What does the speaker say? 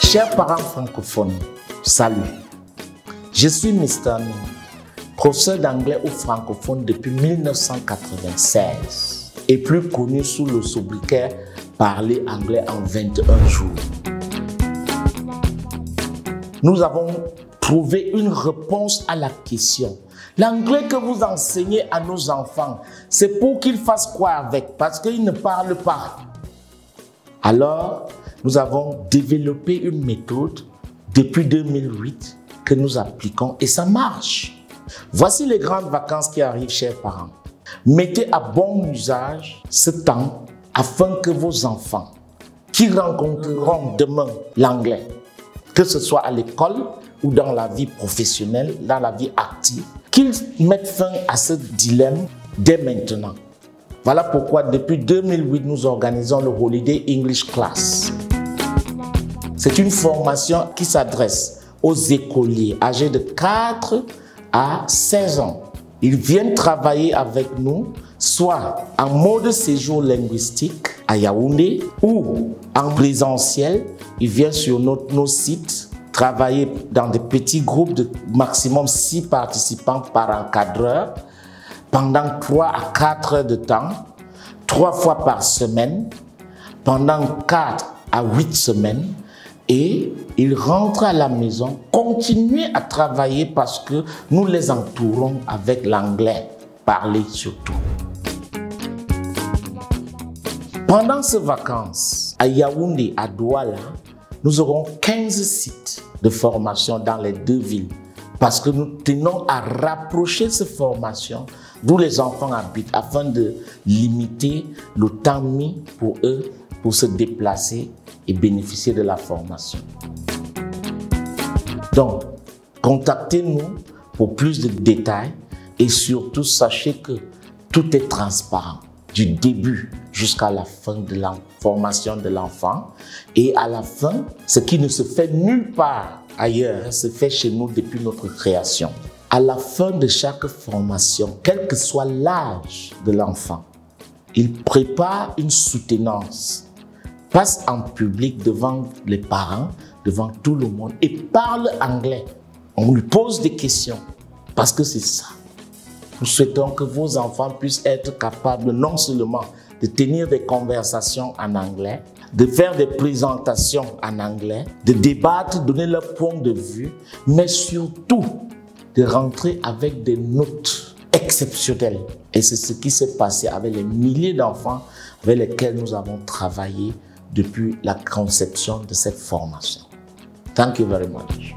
Chers parents francophones, salut. Je suis Mr. Nui, professeur d'anglais aux francophones depuis 1996 et plus connu sous le sobriquet Parler anglais en 21 jours. Nous avons trouvé une réponse à la question. L'anglais que vous enseignez à nos enfants, c'est pour qu'ils fassent quoi avec? Parce qu'ils ne parlent pas. Alors, nous avons développé une méthode depuis 2008 que nous appliquons et ça marche. Voici les grandes vacances qui arrivent, chers parents. Mettez à bon usage ce temps afin que vos enfants qui rencontreront demain l'anglais, que ce soit à l'école ou dans la vie professionnelle, dans la vie active, qu'ils mettent fin à ce dilemme dès maintenant. Voilà pourquoi depuis 2008, nous organisons le Holiday English Class. C'est une formation qui s'adresse aux écoliers âgés de 4 à 16 ans. Ils viennent travailler avec nous, soit en mode séjour linguistique à Yaoundé ou en présentiel. Ils viennent sur nos sites travailler dans des petits groupes de maximum 6 participants par encadreur pendant 3 à 4 heures de temps, 3 fois par semaine, pendant 4 à 8 semaines. Et ils rentrent à la maison, continuent à travailler parce que nous les entourons avec l'anglais, parler surtout. Pendant ces vacances, à Yaoundé, à Douala, nous aurons 15 sites de formation dans les 2 villes parce que nous tenons à rapprocher ces formations d'où les enfants habitent afin de limiter le temps mis pour eux pour se déplacer et bénéficier de la formation. Donc, contactez-nous pour plus de détails et surtout, sachez que tout est transparent du début jusqu'à la fin de la formation de l'enfant. Et à la fin, ce qui ne se fait nulle part ailleurs se fait chez nous depuis notre création. À la fin de chaque formation, quel que soit l'âge de l'enfant, il prépare une soutenance, passe en public devant les parents, devant tout le monde et parle anglais. On lui pose des questions parce que c'est ça. Nous souhaitons que vos enfants puissent être capables non seulement de tenir des conversations en anglais, de faire des présentations en anglais, de débattre, donner leur point de vue, mais surtout de rentrer avec des notes exceptionnelles. Et c'est ce qui s'est passé avec les milliers d'enfants avec lesquels nous avons travaillé depuis la conception de cette formation. Thank you very much.